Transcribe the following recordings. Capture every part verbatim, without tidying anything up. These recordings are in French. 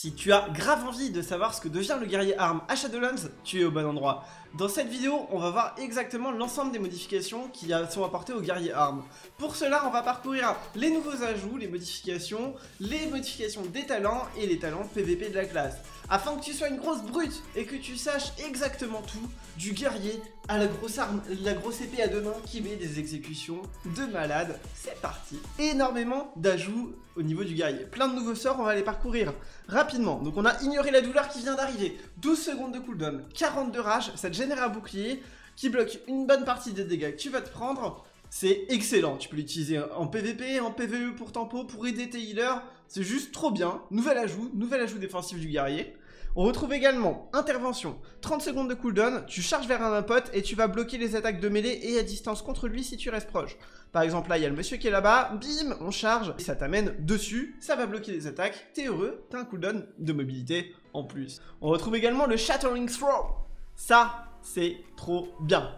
Si tu as grave envie de savoir ce que devient le guerrier arme à Shadowlands, tu es au bon endroit. Dans cette vidéo, on va voir exactement l'ensemble des modifications qui sont apportées au guerrier arme. Pour cela, on va parcourir les nouveaux ajouts, les modifications, les modifications des talents et les talents P V P de la classe. Afin que tu sois une grosse brute et que tu saches exactement tout, du guerrier à la grosse arme, la grosse épée à deux mains qui met des exécutions de malade, c'est parti. Énormément d'ajouts au niveau du guerrier. Plein de nouveaux sorts, on va les parcourir rapidement. Donc on a ignoré la douleur qui vient d'arriver, douze secondes de cooldown, quarante de rage, ça te génère un bouclier qui bloque une bonne partie des dégâts que tu vas te prendre. C'est excellent, tu peux l'utiliser en P V P, en P V E pour tempo, pour aider tes healers, c'est juste trop bien. Nouvel ajout, nouvel ajout défensif du guerrier. On retrouve également intervention, trente secondes de cooldown, tu charges vers un pote et tu vas bloquer les attaques de mêlée et à distance contre lui si tu restes proche. Par exemple là il y a le monsieur qui est là-bas, bim, on charge, et ça t'amène dessus, ça va bloquer les attaques, t'es heureux, t'as un cooldown de mobilité en plus. On retrouve également le Shattering Throw, ça c'est trop bien.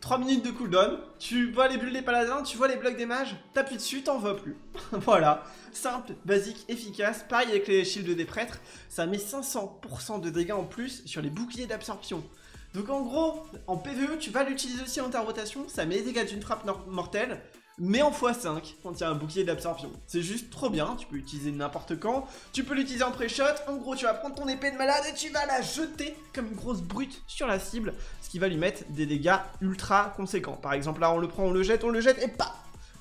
trois minutes de cooldown, tu vois les bulles des paladins, tu vois les blocs des mages, t'appuies dessus, t'en vois plus. Voilà, simple, basique, efficace, pareil avec les shields des prêtres, ça met cinq cents pour cent de dégâts en plus sur les boucliers d'absorption. Donc en gros, en P V E, tu vas l'utiliser aussi en ta rotation, ça met les dégâts d'une frappe mortelle, mais en fois cinq quand il y a un bouclier d'absorption. C'est juste trop bien, tu peux l'utiliser n'importe quand, tu peux l'utiliser en pré-shot, en gros tu vas prendre ton épée de malade et tu vas la jeter comme une grosse brute sur la cible, ce qui va lui mettre des dégâts ultra conséquents. Par exemple là on le prend, on le jette, on le jette et paf,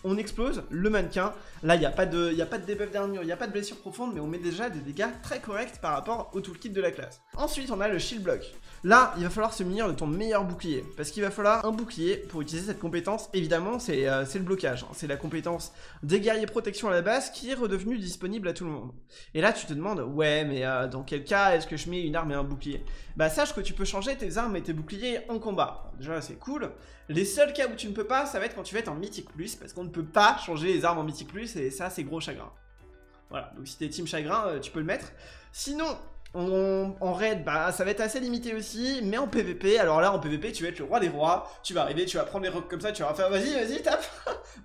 on explose le mannequin. Là il n'y a pas de, y a pas de debuff d'armure, il n'y a pas de blessure profonde, mais on met déjà des dégâts très corrects par rapport au toolkit de la classe. Ensuite on a le shield block. Là, il va falloir se munir de ton meilleur bouclier, parce qu'il va falloir un bouclier pour utiliser cette compétence. Évidemment, c'est euh, le blocage, hein. C'est la compétence des guerriers protection à la base qui est redevenue disponible à tout le monde. Et là, tu te demandes, ouais, mais euh, dans quel cas est-ce que je mets une arme et un bouclier? Bah, sache que tu peux changer tes armes et tes boucliers en combat. Déjà, c'est cool. Les seuls cas où tu ne peux pas, ça va être quand tu vas être en Mythique plus, parce qu'on ne peut pas changer les armes en Mythique plus, et ça, c'est gros chagrin. Voilà, donc si t'es team chagrin, euh, tu peux le mettre. Sinon... On, en raid, bah, ça va être assez limité aussi, mais en P V P, alors là en P V P tu vas être le roi des rois, tu vas arriver, tu vas prendre les rocks comme ça, tu vas faire vas-y, vas-y, tape,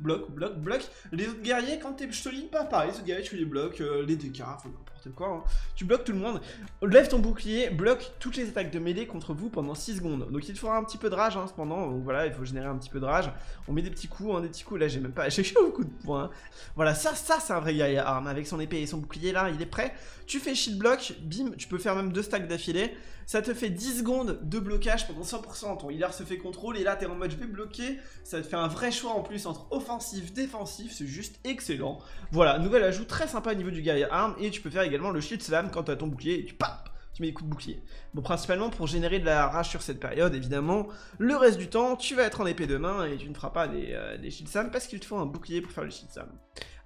bloc, bloc, bloc, les autres guerriers quand t'es solide, pas pareil, les autres guerriers tu les bloques, euh, les dégâts, n'importe quoi, hein. Tu bloques tout le monde, lève ton bouclier, bloque toutes les attaques de mêlée contre vous pendant six secondes, donc il te faudra un petit peu de rage hein, cependant, donc voilà, il faut générer un petit peu de rage, on met des petits coups, hein, des petits coups, là j'ai même pas, j'ai beaucoup de points, hein. Voilà, ça, ça c'est un vrai guerrier arme, avec son épée et son bouclier là, il est prêt, tu fais shield block, bim, tu peux faire même deux stacks d'affilée, ça te fait dix secondes de blocage pendant cent pour cent, ton healer se fait contrôle et là t'es en mode je vais bloquer, ça te fait un vrai choix en plus entre offensif, défensif, c'est juste excellent. Voilà, nouvel ajout très sympa au niveau du guerrier arme et tu peux faire également le shield slam quand t'as ton bouclier et tu pap, tu mets des coups de bouclier. Bon, principalement pour générer de la rage sur cette période évidemment, le reste du temps tu vas être en épée de main et tu ne feras pas des, euh, des shield slam parce qu'il te faut un bouclier pour faire le shield slam.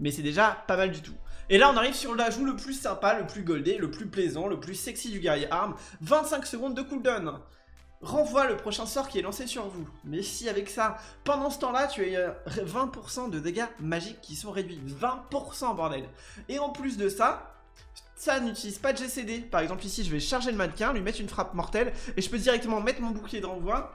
Mais c'est déjà pas mal du tout. Et là on arrive sur l'ajout le plus sympa, le plus goldé, le plus plaisant, le plus sexy du guerrier arme, vingt-cinq secondes de cooldown. Renvoie le prochain sort qui est lancé sur vous. Mais si avec ça, pendant ce temps-là, tu as vingt pour cent de dégâts magiques qui sont réduits. vingt pour cent bordel. Et en plus de ça, ça n'utilise pas de G C D. Par exemple ici je vais charger le mannequin, lui mettre une frappe mortelle, et je peux directement mettre mon bouclier de renvoi.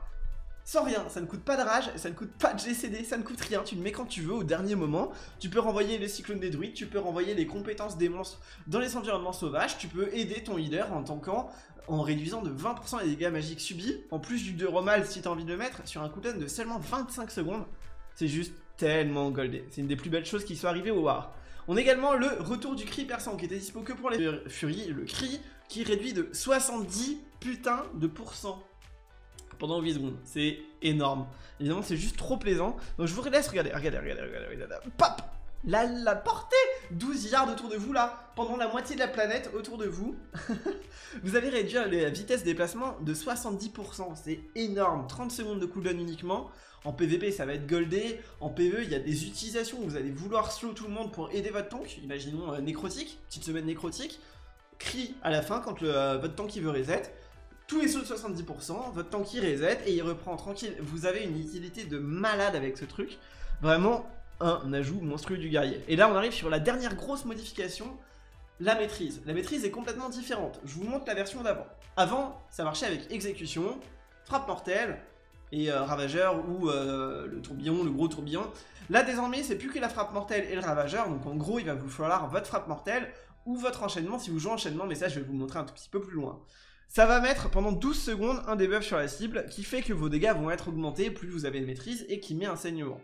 Sans rien, ça ne coûte pas de rage, ça ne coûte pas de G C D, ça ne coûte rien, tu le mets quand tu veux au dernier moment, tu peux renvoyer les cyclones des druides, tu peux renvoyer les compétences des monstres dans les environnements sauvages, tu peux aider ton healer en tankant, en réduisant de vingt pour cent les dégâts magiques subis, en plus du deux romal si tu as envie de le mettre, sur un cooldown de seulement vingt-cinq secondes, c'est juste tellement goldé, c'est une des plus belles choses qui soit arrivée au War. On a également le retour du cri perçant qui était dispo que pour les furies, le cri qui réduit de soixante-dix putains de pourcents. Pendant huit secondes, c'est énorme. Évidemment, c'est juste trop plaisant. Donc, je vous laisse regarder. Regardez, regardez, regardez, regardez. Pop! La, la portée! douze yards autour de vous, là. Pendant la moitié de la planète autour de vous. Vous allez réduire la vitesse de déplacement de soixante-dix pour cent. C'est énorme. trente secondes de cooldown uniquement. En P V P, ça va être goldé. En P V E, il y a des utilisations où vous allez vouloir slow tout le monde pour aider votre tank. Imaginons euh, nécrotique. Petite semaine nécrotique. Cri à la fin quand le, euh, votre tank il veut reset. Tous les sauts de soixante-dix pour cent, votre tank il reset et il reprend tranquille. Vous avez une utilité de malade avec ce truc. Vraiment un ajout monstrueux du guerrier. Et là on arrive sur la dernière grosse modification, la maîtrise. La maîtrise est complètement différente. Je vous montre la version d'avant. Avant, ça marchait avec exécution, frappe mortelle et euh, ravageur ou euh, le tourbillon, le gros tourbillon. Là désormais c'est plus que la frappe mortelle et le ravageur. Donc en gros il va vous falloir votre frappe mortelle ou votre enchaînement si vous jouez enchaînement, mais ça je vais vous montrer un tout petit peu plus loin. Ça va mettre pendant douze secondes un debuff sur la cible qui fait que vos dégâts vont être augmentés plus vous avez de maîtrise et qui met un saignement.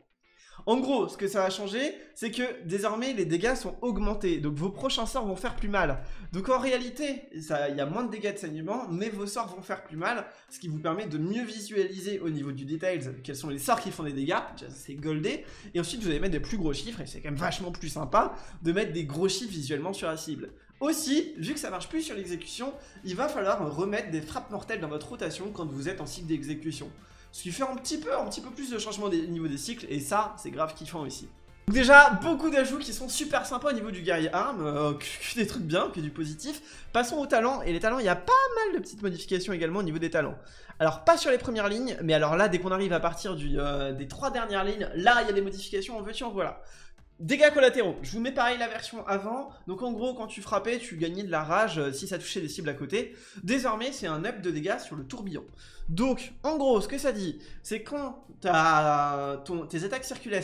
En gros, ce que ça va changer, c'est que désormais les dégâts sont augmentés, donc vos prochains sorts vont faire plus mal. Donc en réalité, il y a moins de dégâts de saignement, mais vos sorts vont faire plus mal, ce qui vous permet de mieux visualiser au niveau du details quels sont les sorts qui font des dégâts, c'est goldé, et ensuite vous allez mettre des plus gros chiffres, et c'est quand même vachement plus sympa de mettre des gros chiffres visuellement sur la cible. Aussi, vu que ça marche plus sur l'exécution, il va falloir remettre des frappes mortelles dans votre rotation quand vous êtes en cycle d'exécution. Ce qui fait un petit peu, un petit peu plus de changement au niveau des cycles, et ça, c'est grave kiffant aussi. Donc déjà, beaucoup d'ajouts qui sont super sympas au niveau du guerrier arme, euh, que, que des trucs bien, que du positif. Passons aux talents, et les talents, il y a pas mal de petites modifications également au niveau des talents. Alors, pas sur les premières lignes, mais alors là, dès qu'on arrive à partir du, euh, des trois dernières lignes, là, il y a des modifications, en veux-tu, en voilà. Dégâts collatéraux, je vous mets pareil la version avant, donc en gros quand tu frappais tu gagnais de la rage euh, si ça touchait des cibles à côté, désormais c'est un up de dégâts sur le tourbillon. Donc en gros ce que ça dit, c'est quand t'as, ton, tes attaques circulaires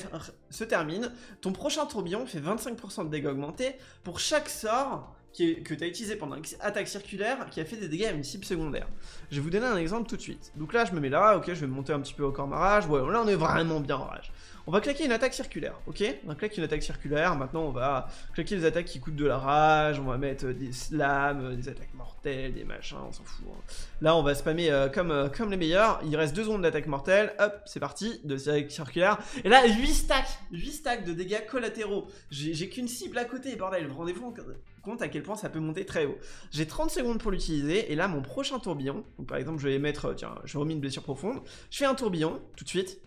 se terminent, ton prochain tourbillon fait vingt-cinq pour cent de dégâts augmentés pour chaque sort qui est, que tu as utilisé pendant une attaque circulaire qui a fait des dégâts à une cible secondaire. Je vais vous donner un exemple tout de suite, donc là je me mets là, ok je vais monter un petit peu encore ma rage, ouais là on est vraiment bien en rage. On va claquer une attaque circulaire, ok? On va claquer une attaque circulaire, maintenant on va claquer des attaques qui coûtent de la rage, on va mettre des slams, des attaques mortelles, des machins, on s'en fout. Hein. Là on va spammer euh, comme, euh, comme les meilleurs, il reste deux secondes d'attaque mortelle, hop, c'est parti, de attaque circulaire. Et là, huit stacks, huit stacks de dégâts collatéraux. J'ai qu'une cible à côté, bordel, vous rendez-vous compte à quel point ça peut monter très haut. J'ai trente secondes pour l'utiliser, et là mon prochain tourbillon, donc par exemple je vais mettre, tiens, je remets une blessure profonde, je fais un tourbillon, tout de suite.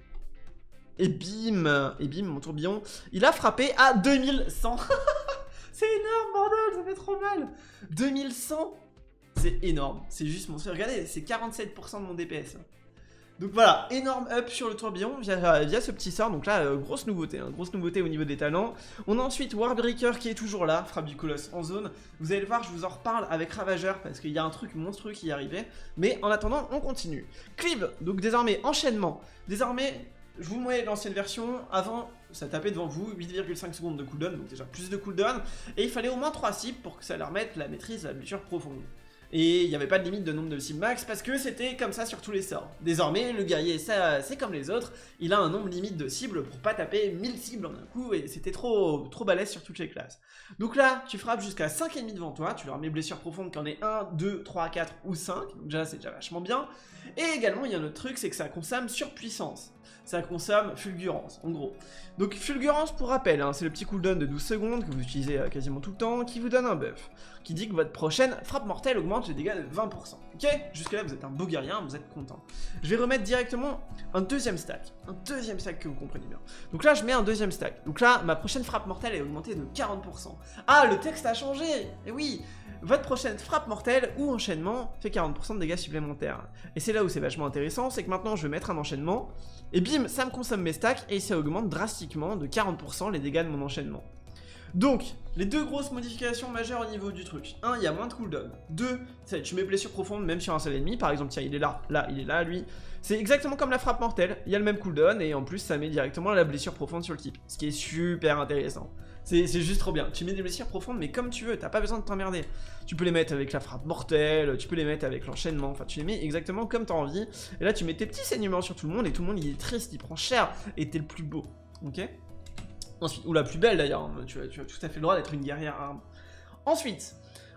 Et bim, et bim, mon tourbillon, il a frappé à deux mille cent. C'est énorme, bordel, ça fait trop mal. deux mille cent, c'est énorme, c'est juste mon... Regardez, c'est quarante-sept pour cent de mon D P S. Donc voilà, énorme up sur le tourbillon via, via ce petit sort, donc là, euh, grosse nouveauté, hein, grosse nouveauté au niveau des talents. On a ensuite Warbreaker qui est toujours là, Frappe du colosse en zone. Vous allez le voir, je vous en reparle avec Ravageur, parce qu'il y a un truc monstrueux qui est arrivé. Mais en attendant, on continue. Cleave, donc désormais, enchaînement, désormais... Je vous mets l'ancienne version, avant ça tapait devant vous, huit virgule cinq secondes de cooldown, donc déjà plus de cooldown, et il fallait au moins trois cibles pour que ça leur mette la maîtrise à la blessure profonde. Et il n'y avait pas de limite de nombre de cibles max parce que c'était comme ça sur tous les sorts. Désormais, le guerrier, ça c'est comme les autres, il a un nombre limite de cibles pour pas taper mille cibles en un coup et c'était trop trop balèze sur toutes les classes. Donc là, tu frappes jusqu'à cinq ennemis devant toi, tu leur mets blessure profonde qu'il y en ait un, deux, trois, quatre ou cinq, donc déjà c'est déjà vachement bien. Et également, il y a un autre truc, c'est que ça consomme surpuissance, ça consomme fulgurance en gros. Donc fulgurance pour rappel, hein, c'est le petit cooldown de douze secondes que vous utilisez euh, quasiment tout le temps qui vous donne un buff, qui dit que votre prochaine frappe mortelle augmente les dégâts de vingt pour cent. Ok, jusque là vous êtes un beau guerrier, vous êtes content. Je vais remettre directement un deuxième stack, un deuxième stack que vous comprenez bien. Donc là je mets un deuxième stack, donc là ma prochaine frappe mortelle est augmentée de quarante pour cent. Ah, le texte a changé, et oui, votre prochaine frappe mortelle ou enchaînement fait quarante pour cent de dégâts supplémentaires. Et c'est là où c'est vachement intéressant, c'est que maintenant je vais mettre un enchaînement, et bim, ça me consomme mes stacks, et ça augmente drastiquement de quarante pour cent les dégâts de mon enchaînement. Donc, les deux grosses modifications majeures au niveau du truc. un, il y a moins de cooldown. deux, tu mets blessure profonde même sur un seul ennemi. Par exemple, tiens, il est là, là, il est là, lui. C'est exactement comme la frappe mortelle. Il y a le même cooldown et en plus, ça met directement la blessure profonde sur le type. Ce qui est super intéressant. C'est juste trop bien. Tu mets des blessures profondes, mais comme tu veux, t'as pas besoin de t'emmerder. Tu peux les mettre avec la frappe mortelle, tu peux les mettre avec l'enchaînement, enfin tu les mets exactement comme t'as envie. Et là, tu mets tes petits saignements sur tout le monde et tout le monde, il est triste, il prend cher et t'es le plus beau. Ok ? Ensuite, ou la plus belle d'ailleurs, tu, tu as tout à fait le droit d'être une guerrière arme. Ensuite,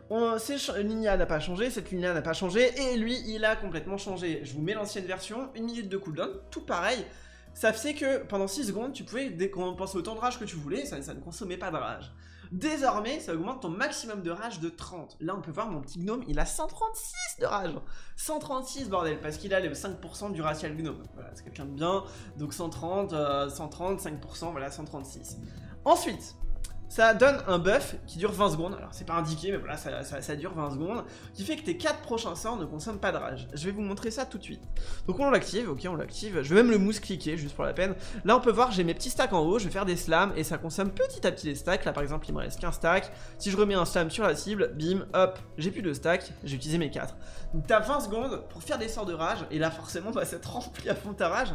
on, Linia n'a pas changé, cette Linia n'a pas changé, et lui, il a complètement changé. Je vous mets l'ancienne version, une minute de cooldown, tout pareil. Ça faisait que pendant six secondes, tu pouvais décompenser autant de rage que tu voulais, ça, ça ne consommait pas de rage. Désormais, ça augmente ton maximum de rage de trente. Là, on peut voir mon petit gnome, il a cent trente-six de rage. cent trente-six, bordel, parce qu'il a les cinq pour cent du racial gnome. Voilà, c'est quelqu'un de bien. Donc cent trente, euh, cent trente, cinq pour cent, voilà, cent trente-six. Ensuite, ça donne un buff qui dure vingt secondes. Alors, c'est pas indiqué, mais voilà, ça, ça, ça dure vingt secondes. Qui fait que tes quatre prochains sorts ne consomment pas de rage. Je vais vous montrer ça tout de suite. Donc, on l'active, ok, on l'active. Je vais même le mouse cliquer, juste pour la peine. Là, on peut voir, j'ai mes petits stacks en haut. Je vais faire des slams et ça consomme petit à petit les stacks. Là, par exemple, il me reste quinze stacks. Si je remets un slam sur la cible, bim, hop, j'ai plus de stacks. J'ai utilisé mes quatre. Donc, t'as vingt secondes pour faire des sorts de rage. Et là, forcément, bah, ça te remplit à fond ta rage.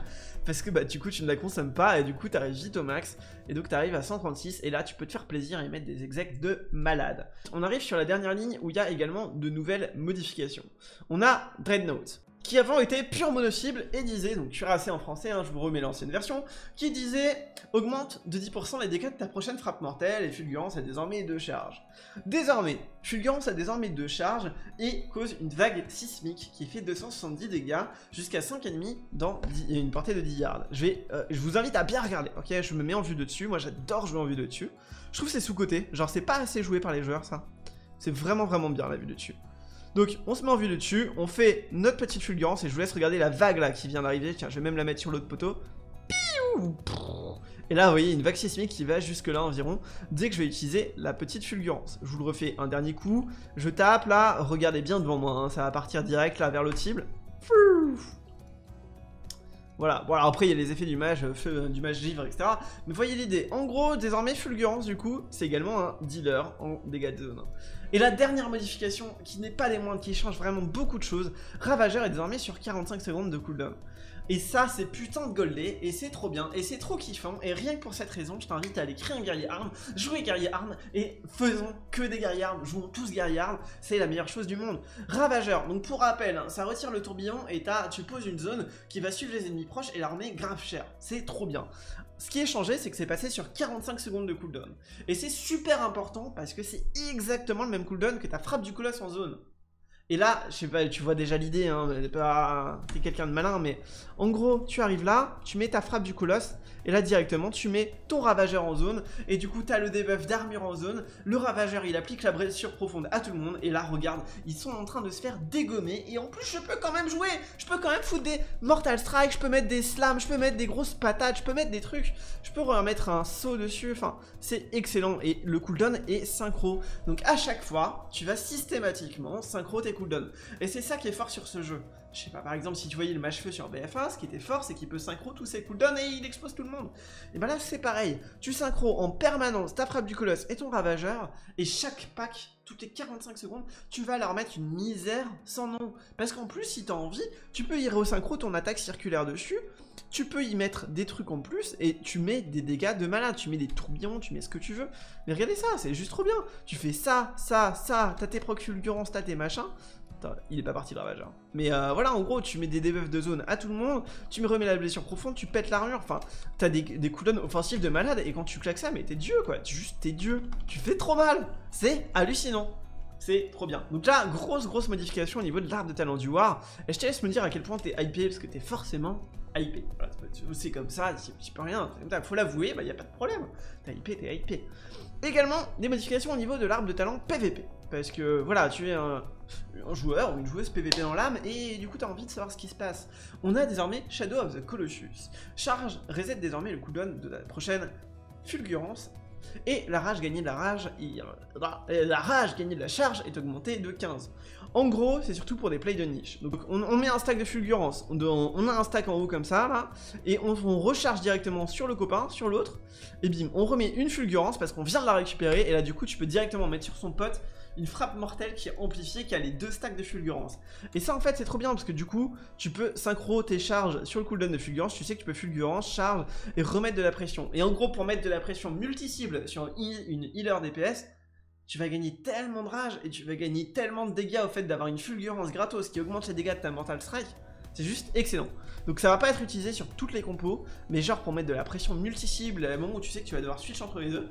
Parce que, bah, du coup, tu ne la consommes pas. Et du coup, t'arrives vite au max. Et donc, t'arrives à cent trente-six. Et là, tu peux te faire faire plaisir et mettre des execs de malade. On arrive sur la dernière ligne où il y a également de nouvelles modifications. On a Dreadnought, qui avant était pure mono-cible et disait, donc cuirassé en français, hein, je vous remets l'ancienne version, qui disait augmente de dix pour cent les dégâts de ta prochaine frappe mortelle et Fulgurance a désormais deux charges. Désormais, Fulgurance a désormais deux charges et cause une vague sismique qui fait deux cent soixante-dix dégâts jusqu'à cinq virgule cinq dans une portée de dix yards. Je, vais, euh, je vous invite à bien regarder, ok, je me mets en vue de dessus, moi j'adore jouer en vue de dessus. Je trouve que c'est sous-côté, genre c'est pas assez joué par les joueurs ça. C'est vraiment vraiment bien la vue de dessus. Donc on se met en vue de dessus, on fait notre petite fulgurance et je vous laisse regarder la vague là qui vient d'arriver. Tiens, je vais même la mettre sur l'autre poteau. Et là vous voyez une vague sismique qui va jusque là environ dès que je vais utiliser la petite fulgurance. Je vous le refais un dernier coup, je tape là, regardez bien devant moi, hein, ça va partir direct là vers l'autre cible. Voilà, bon alors après il y a les effets du mage, feu, du mage givre, et cetera. Mais vous voyez l'idée, en gros désormais fulgurance du coup, c'est également un dealer en dégâts de zone. Et la dernière modification, qui n'est pas des moindres, qui change vraiment beaucoup de choses, Ravageur est désormais sur quarante-cinq secondes de cooldown. Et ça c'est putain de goldé, et c'est trop bien, et c'est trop kiffant, et rien que pour cette raison, je t'invite à aller créer un guerrier arme, jouer guerrier arme, et faisons que des guerriers armes, jouons tous guerriers armes, c'est la meilleure chose du monde. Ravageur, donc pour rappel, ça retire le tourbillon, et tu poses une zone qui va suivre les ennemis proches et la remet grave cher, c'est trop bien. Ce qui est changé, c'est que c'est passé sur quarante-cinq secondes de cooldown, et c'est super important parce que c'est exactement le même cooldown que ta frappe du colosse en zone. Et là, je sais pas, tu vois déjà l'idée, hein, t'es pas... t'es quelqu'un de malin, mais en gros, tu arrives là, tu mets ta frappe du colosse, et là directement, tu mets ton ravageur en zone, et du coup, t'as le debuff d'armure en zone, le ravageur, il applique la blessure profonde à tout le monde, et là, regarde, ils sont en train de se faire dégommer, et en plus, je peux quand même jouer, je peux quand même foutre des Mortal Strike, je peux mettre des slams, je peux mettre des grosses patates, je peux mettre des trucs, je peux remettre un saut dessus, enfin, c'est excellent, et le cooldown est synchro, donc à chaque fois, tu vas systématiquement synchro tes cooldown. Et c'est ça qui est fort sur ce jeu. Je sais pas, par exemple, si tu voyais le mage-feu sur B F un, ce qui était fort, c'est qu'il peut synchro tous ses cooldowns et il expose tout le monde. Et ben là, c'est pareil. Tu synchro en permanence ta frappe du colosse et ton ravageur, et chaque pack, toutes les quarante-cinq secondes, tu vas leur mettre une misère sans nom. Parce qu'en plus, si t'as envie, tu peux y resynchro ton attaque circulaire dessus, tu peux y mettre des trucs en plus, et tu mets des dégâts de malade, tu mets des tourbillons, tu mets ce que tu veux. Mais regardez ça, c'est juste trop bien. Tu fais ça, ça, ça, t'as tes proc fulgurances, t'as tes machins. Il est pas parti de ravageur. Mais euh, voilà, en gros, tu mets des debuffs de zone à tout le monde, tu me remets la blessure profonde, tu pètes l'armure, enfin, t'as des, des cooldowns offensifs de malade, et quand tu claques ça, mais t'es dieu, quoi, tu, juste t'es dieu, tu fais trop mal, c'est hallucinant, c'est trop bien. Donc là, grosse, grosse modification au niveau de l'arbre de talent du War, et je te laisse me dire à quel point t'es hypé, parce que t'es forcément hypé. Voilà, c'est comme ça, tu peux rien, faut l'avouer, bah y a pas de problème, t'es hypé, t'es hypé. Également, des modifications au niveau de l'arbre de talent P V P, parce que, voilà, tu es un... un joueur ou une joueuse P V P dans l'âme et du coup t'as envie de savoir ce qui se passe. On a désormais Shadow of the Colossus. Charge reset désormais le cooldown de la prochaine fulgurance et la rage gagnée de la rage et la rage gagnée de la charge est augmentée de quinze. En gros, c'est surtout pour des plays de niche. Donc on, on met un stack de fulgurance, on, on a un stack en haut comme ça là, et on, on recharge directement sur le copain, sur l'autre, et bim, on remet une fulgurance parce qu'on vient de la récupérer et là du coup tu peux directement mettre sur son pote une frappe mortelle qui est amplifiée, qui a les deux stacks de fulgurance. Et ça en fait c'est trop bien parce que du coup tu peux synchro tes charges sur le cooldown de fulgurance, tu sais que tu peux fulgurance, charge et remettre de la pression. Et en gros pour mettre de la pression multi-cible sur une healer D P S, tu vas gagner tellement de rage et tu vas gagner tellement de dégâts au fait d'avoir une fulgurance gratos qui augmente les dégâts de ta Mortal Strike. C'est juste excellent. Donc ça va pas être utilisé sur toutes les compos, mais genre pour mettre de la pression multi-cible à un moment où tu sais que tu vas devoir switch entre les deux.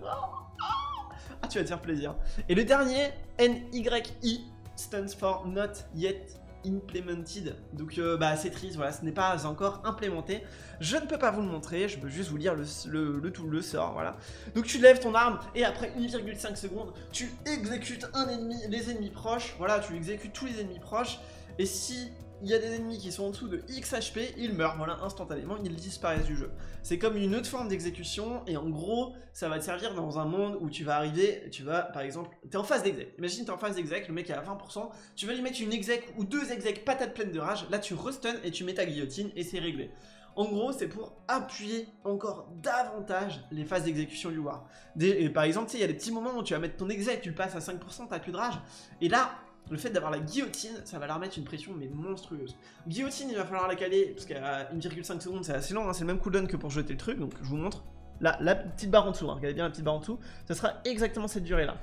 Ah, tu vas te faire plaisir. Et le dernier, N Y I, stands for Not Yet Implemented. Donc, euh, bah, c'est triste, voilà, ce n'est pas encore implémenté. Je ne peux pas vous le montrer, je peux juste vous lire le, le, le tout, le sort, voilà. Donc, tu lèves ton arme et après une virgule cinq secondes, tu exécutes un ennemi, les ennemis proches. Voilà, tu exécutes tous les ennemis proches. Et si il y a des ennemis qui sont en dessous de X H P, ils meurent, voilà, instantanément, ils disparaissent du jeu. C'est comme une autre forme d'exécution, et en gros, ça va te servir dans un monde où tu vas arriver, tu vas, par exemple, t'es en phase d'exec. Imagine, t'es en phase d'exec, le mec est à vingt pour cent, tu vas lui mettre une exec ou deux exec patates pleines de rage, là tu restun et tu mets ta guillotine, et c'est réglé. En gros, c'est pour appuyer encore davantage les phases d'exécution du War. Des, et par exemple, tu sais, il y a des petits moments où tu vas mettre ton exec, tu le passes à cinq pour cent, t'as plus de rage, et là, le fait d'avoir la guillotine, ça va leur mettre une pression mais monstrueuse. Guillotine, il va falloir la caler, parce qu'à une virgule cinq secondes, c'est assez lent, hein, c'est le même cooldown que pour jeter le truc, donc je vous montre. la, la petite barre en dessous, hein, regardez bien la petite barre en dessous, ce sera exactement cette durée-là.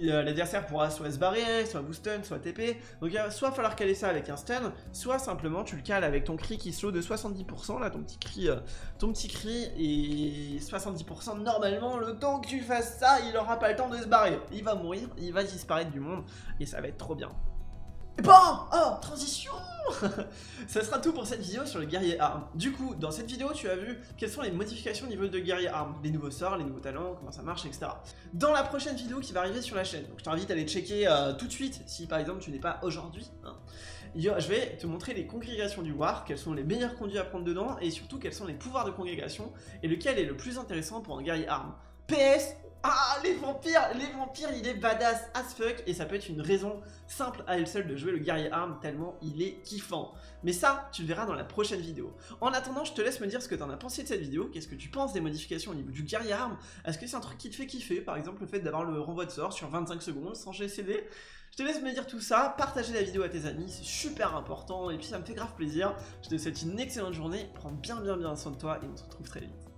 L'adversaire pourra soit se barrer, soit vous stun, soit T P. Donc il va soit falloir caler ça avec un stun, soit simplement tu le cales avec ton cri qui slow de soixante-dix pour cent, là ton petit cri, euh, ton petit cri et soixante-dix pour cent. Normalement, le temps que tu fasses ça, il n'aura pas le temps de se barrer. Il va mourir, il va disparaître du monde et ça va être trop bien. Et bon, oh, transition. Ça sera tout pour cette vidéo sur le guerrier arme. Du coup, dans cette vidéo, tu as vu quelles sont les modifications au niveau de guerrier arme, les nouveaux sorts, les nouveaux talents, comment ça marche, et cetera. Dans la prochaine vidéo qui va arriver sur la chaîne, donc je t'invite à aller checker euh, tout de suite, si par exemple tu n'es pas aujourd'hui, hein, je vais te montrer les congrégations du War, quels sont les meilleurs conduits à prendre dedans, et surtout quels sont les pouvoirs de congrégation, et lequel est le plus intéressant pour un guerrier arme. P S, ah, les vampires, les vampires, il est badass as fuck, et ça peut être une raison simple à elle seule de jouer le guerrier arme tellement il est kiffant. Mais ça, tu le verras dans la prochaine vidéo. En attendant, je te laisse me dire ce que t'en as pensé de cette vidéo, qu'est-ce que tu penses des modifications au niveau du guerrier arme, est-ce que c'est un truc qui te fait kiffer, par exemple le fait d'avoir le renvoi de sort sur vingt-cinq secondes sans G C D. Je te laisse me dire tout ça, partager la vidéo à tes amis, c'est super important, et puis ça me fait grave plaisir. Je te souhaite une excellente journée, prends bien bien bien soin de toi, et on se retrouve très vite.